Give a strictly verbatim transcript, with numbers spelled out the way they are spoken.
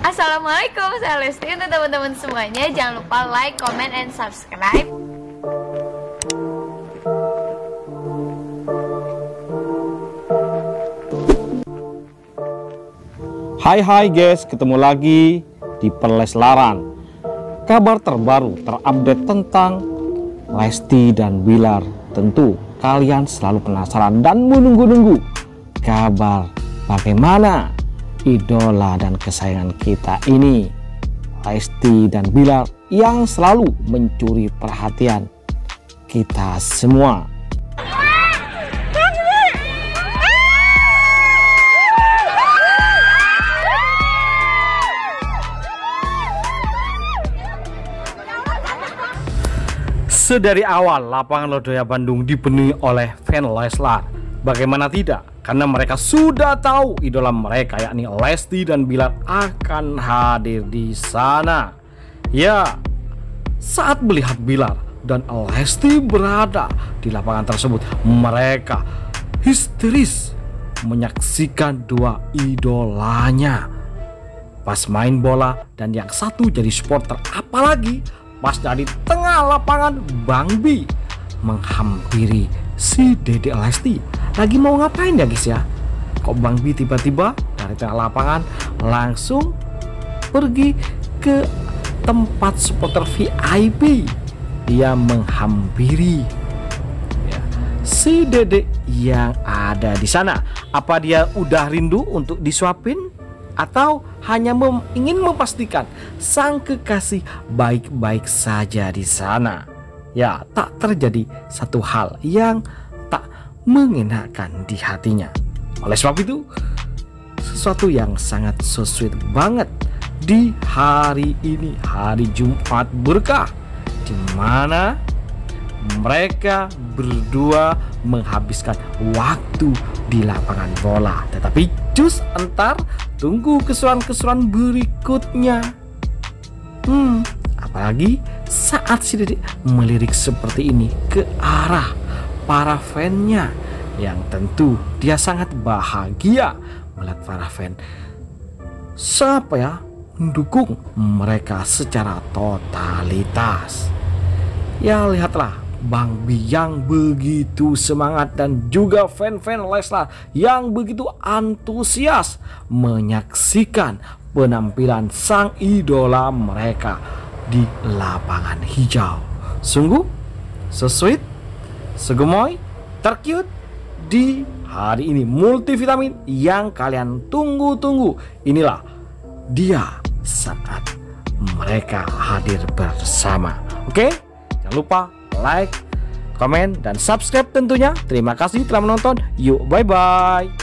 Assalamualaikum, saya Lesti. Untuk teman-teman semuanya, jangan lupa like, comment, and subscribe. Hai hai guys, ketemu lagi di Perles Laran. Kabar terbaru terupdate tentang Lesti dan Billar. Tentu kalian selalu penasaran dan menunggu-nunggu kabar bagaimana idola dan kesayangan kita ini, Lesti dan Billar, yang selalu mencuri perhatian kita semua. Sedari awal, lapangan Lodoya Bandung dipenuhi oleh fan Leslar. Bagaimana tidak? Karena mereka sudah tahu idola mereka yakni Lesti dan Billar akan hadir di sana. Ya, saat melihat Billar dan Lesti berada di lapangan tersebut, mereka histeris menyaksikan dua idolanya pas main bola, dan yang satu jadi supporter. Apalagi pas dari tengah lapangan, Bang Bi menghampiri si Dedek Lesti. Lagi mau ngapain ya guys ya? Kok Bang Bi tiba-tiba dari tengah lapangan langsung pergi ke tempat supporter V I P. Dia menghampiri ya, si Dedek yang ada di sana. Apa dia udah rindu untuk disuapin? Atau hanya mem ingin memastikan sang kekasih baik-baik saja di sana? Ya, tak terjadi satu hal yang tak mengenakan di hatinya. Oleh sebab itu, sesuatu yang sangat so sweet banget di hari ini, hari Jumat berkah, di mana mereka berdua menghabiskan waktu di lapangan bola. Tetapi cus, entar tunggu keseruan-keseruan berikutnya. Hmm, apalagi saat si Dedek melirik seperti ini ke arah para fannya, yang tentu dia sangat bahagia melihat para fan siapa ya mendukung mereka secara totalitas. Ya, lihatlah Bang Bi yang begitu semangat dan juga fan-fan Leslar yang begitu antusias menyaksikan penampilan sang idola mereka di lapangan hijau. Sungguh so sweet, segemoy, tercute di hari ini. Multivitamin yang kalian tunggu-tunggu, inilah dia saat mereka hadir bersama. Oke, jangan lupa like, komen, dan subscribe tentunya. Terima kasih telah menonton. Yuk, bye-bye.